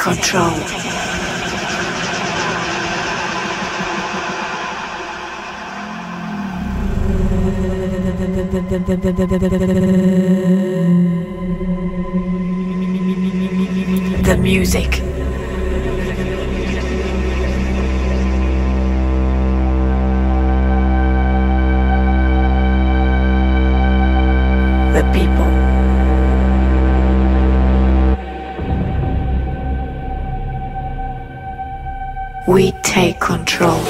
control. The music. The people. We take control.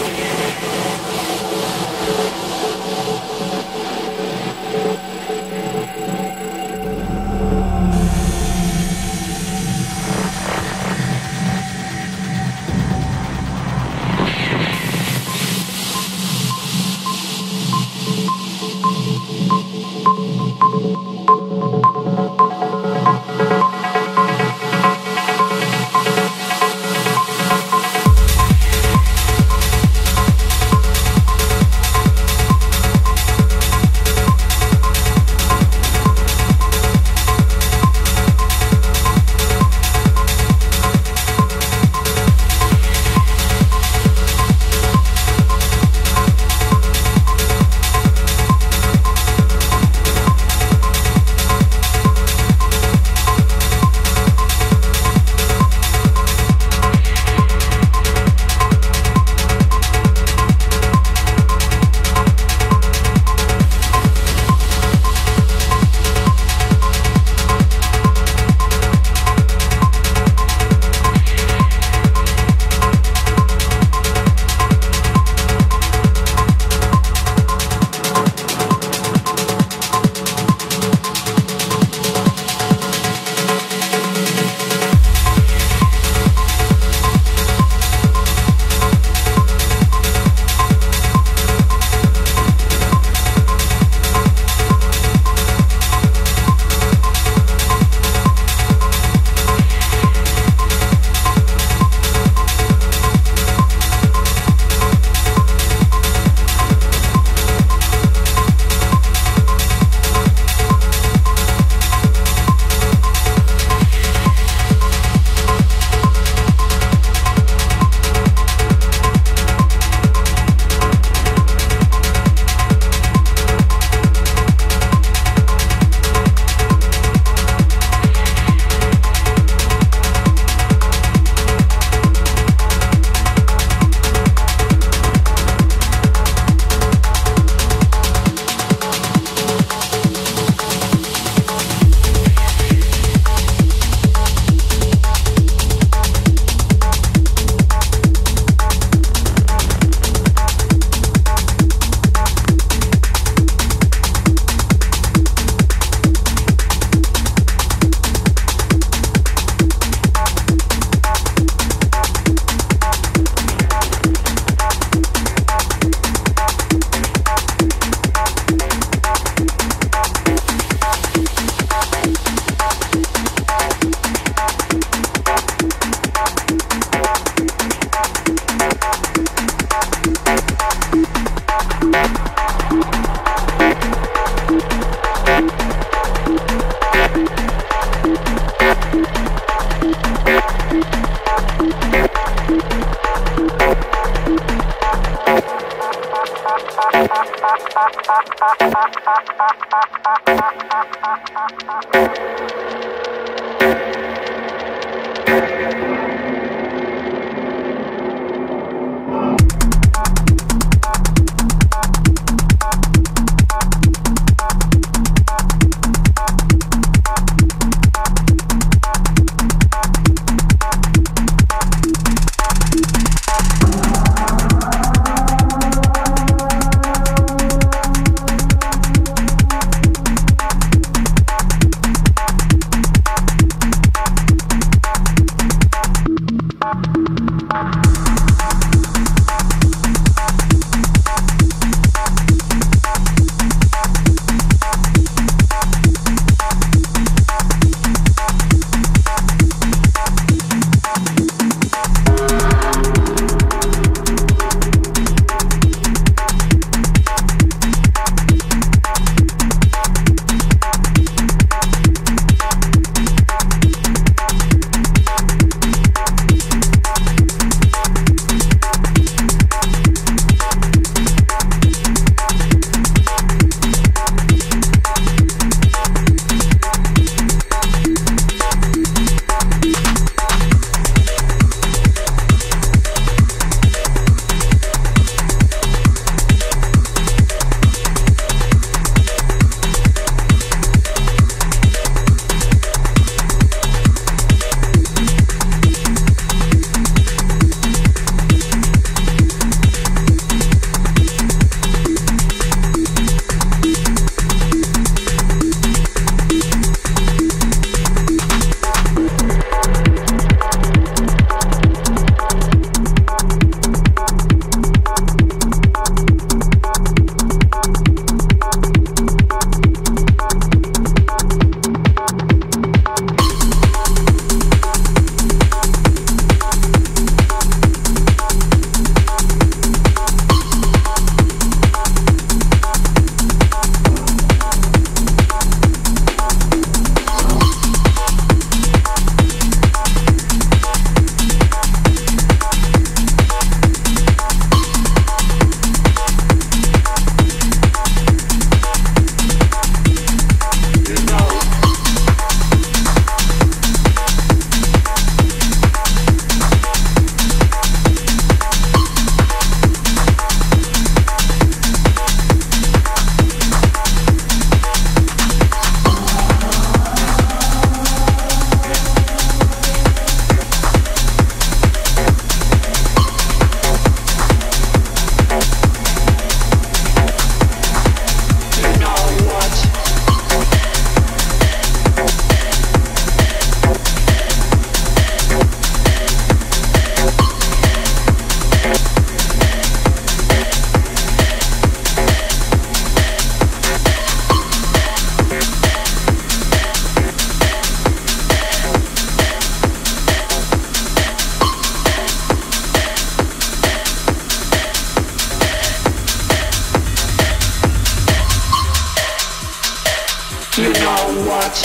watch.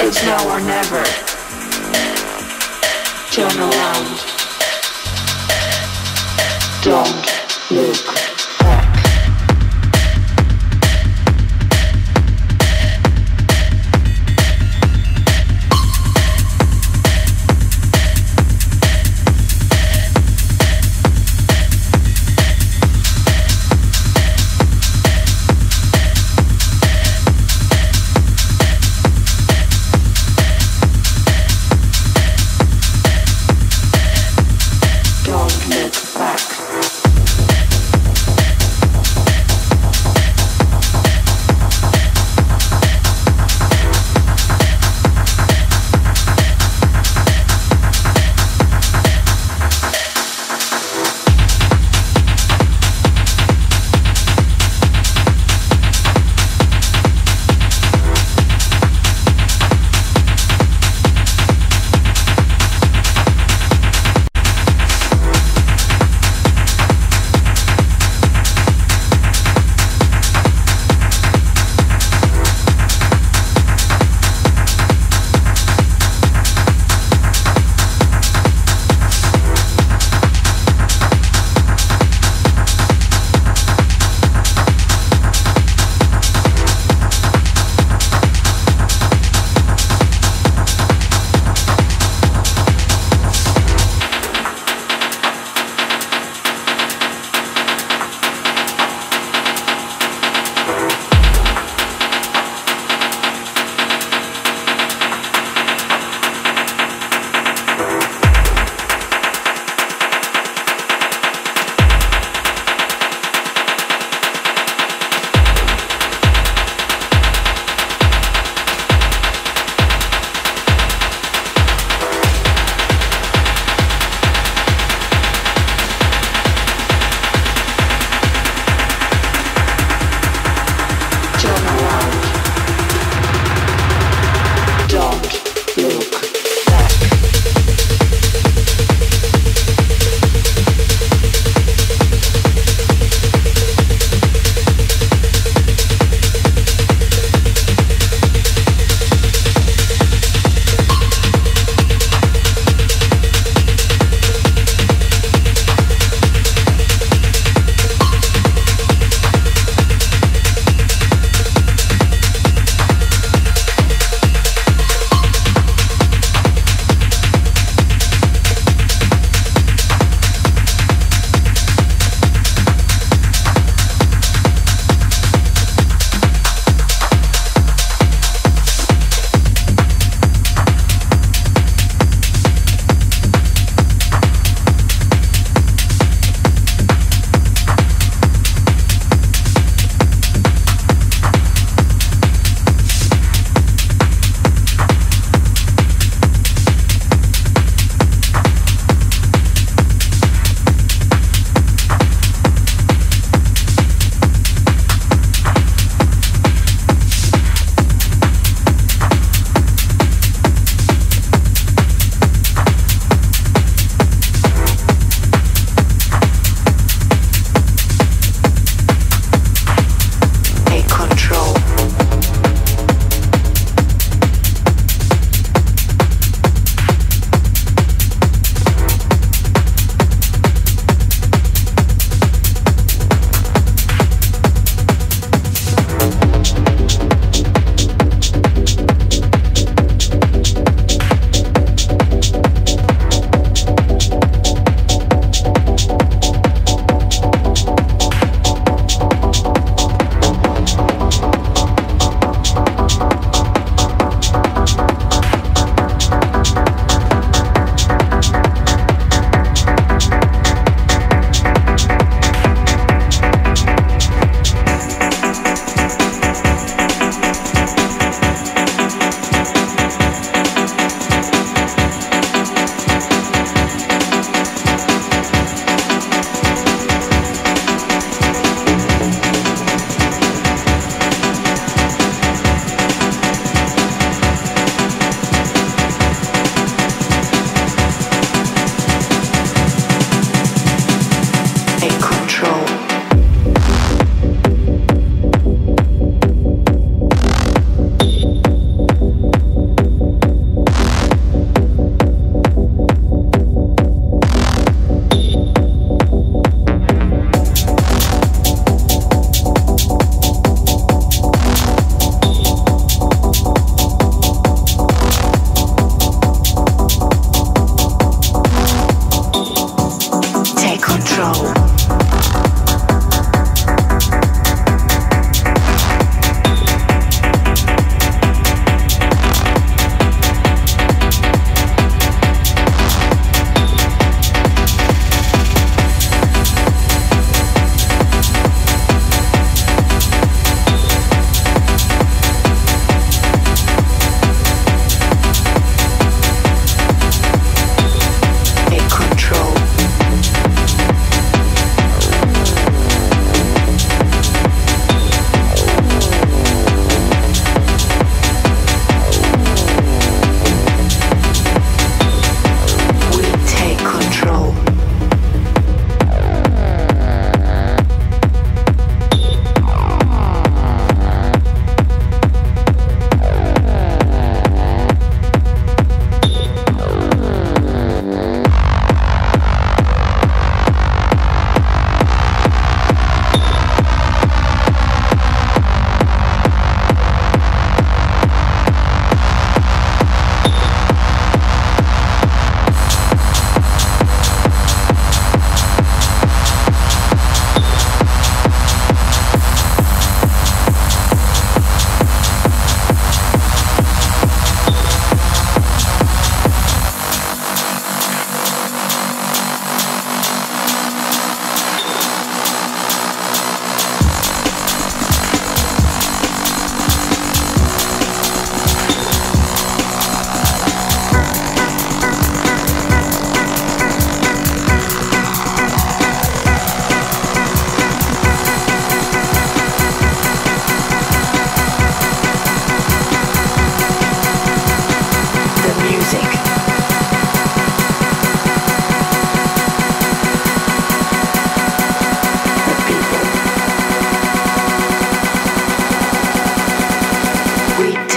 It's now or never. Turn around. Don't look. Don't look back.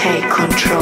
take control.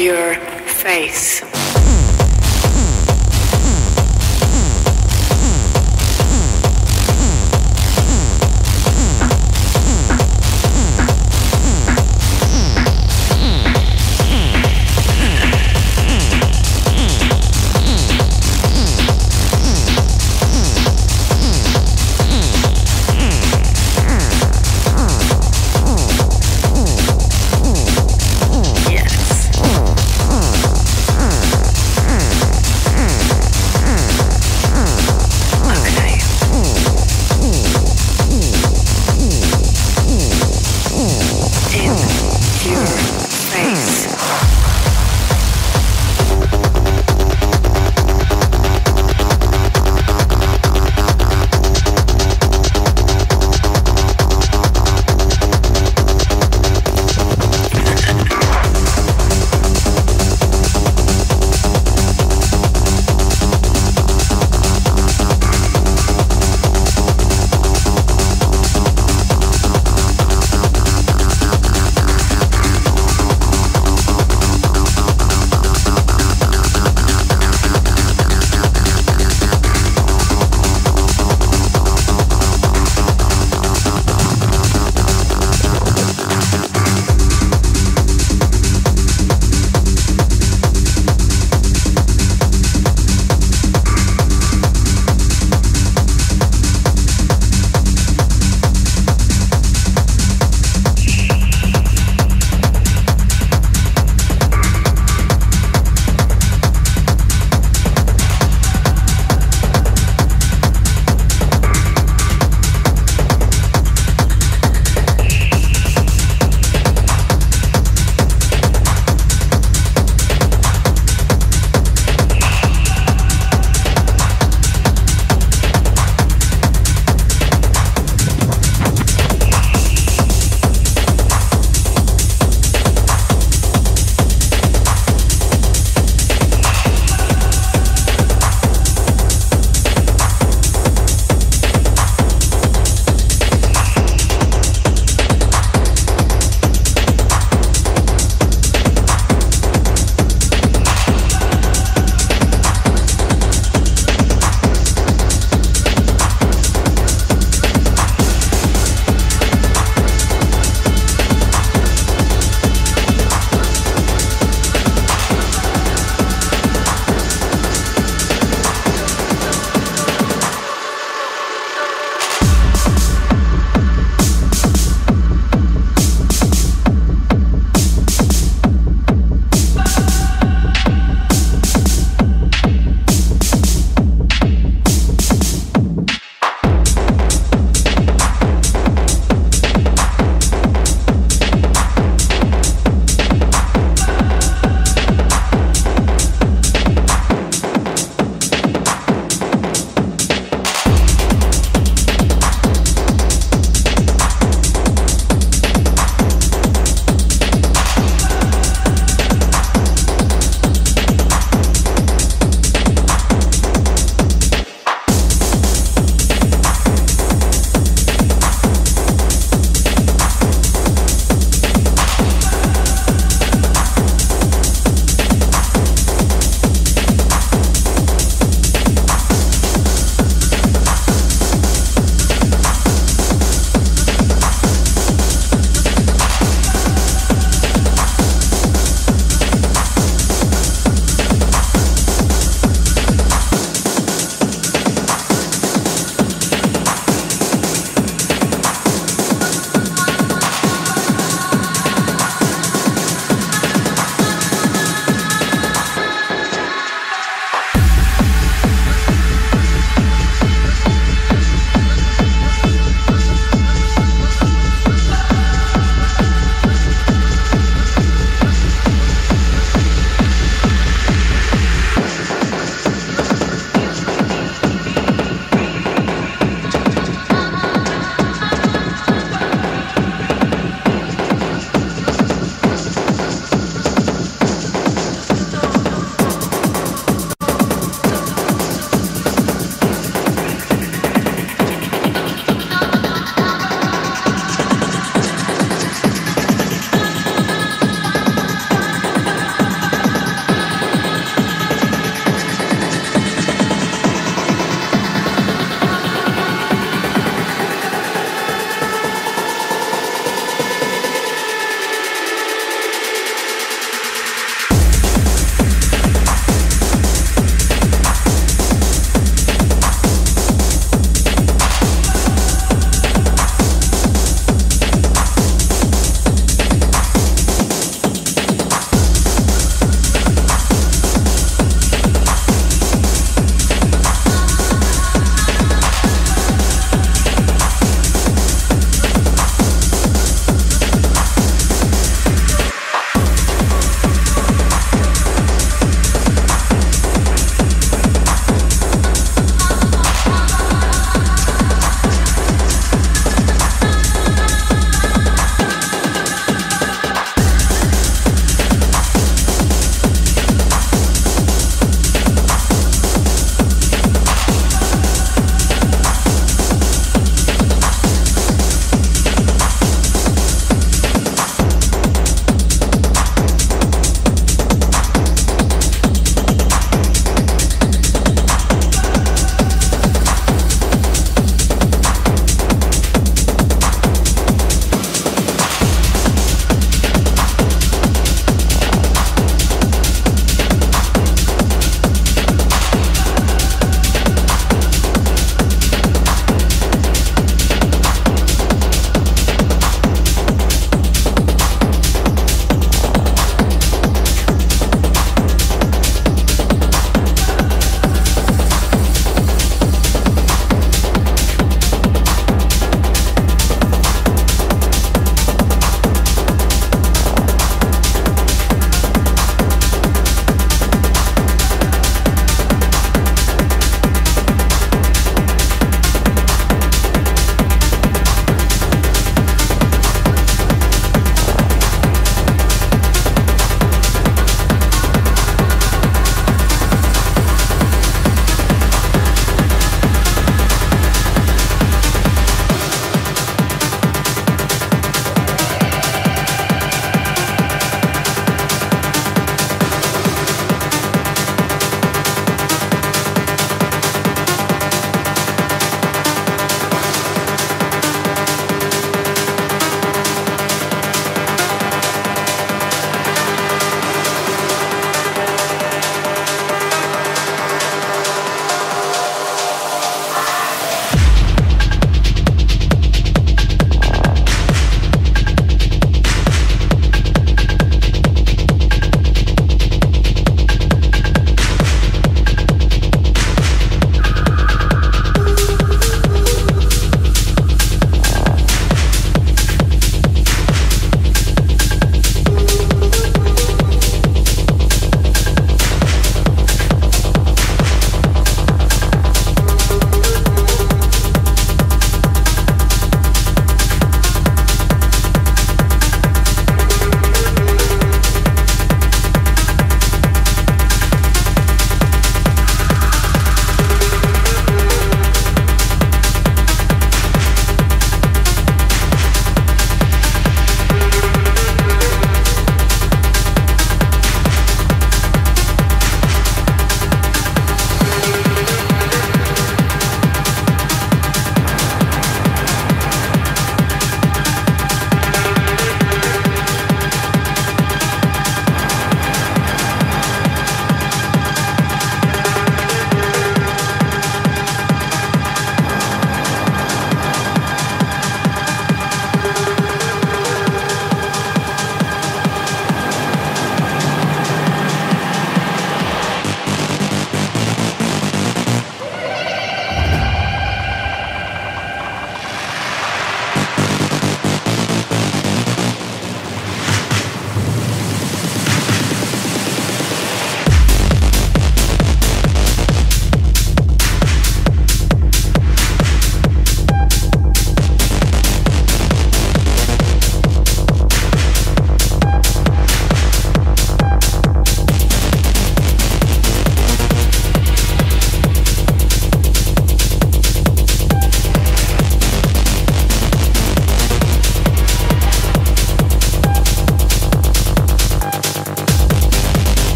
your face.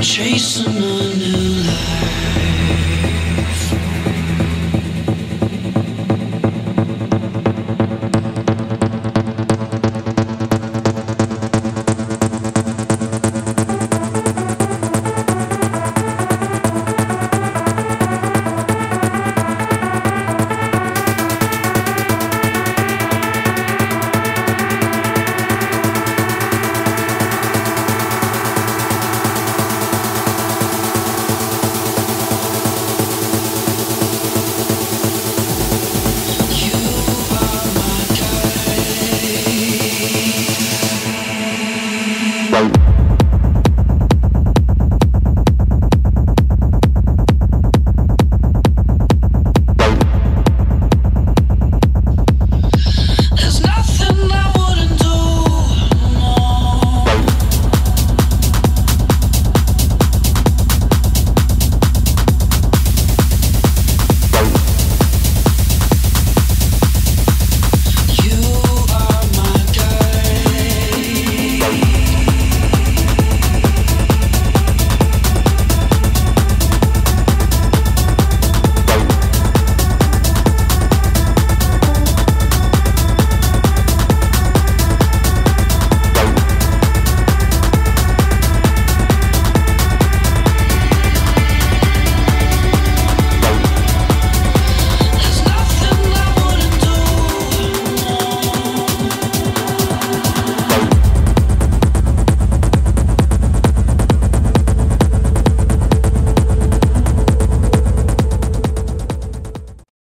Chasing on you.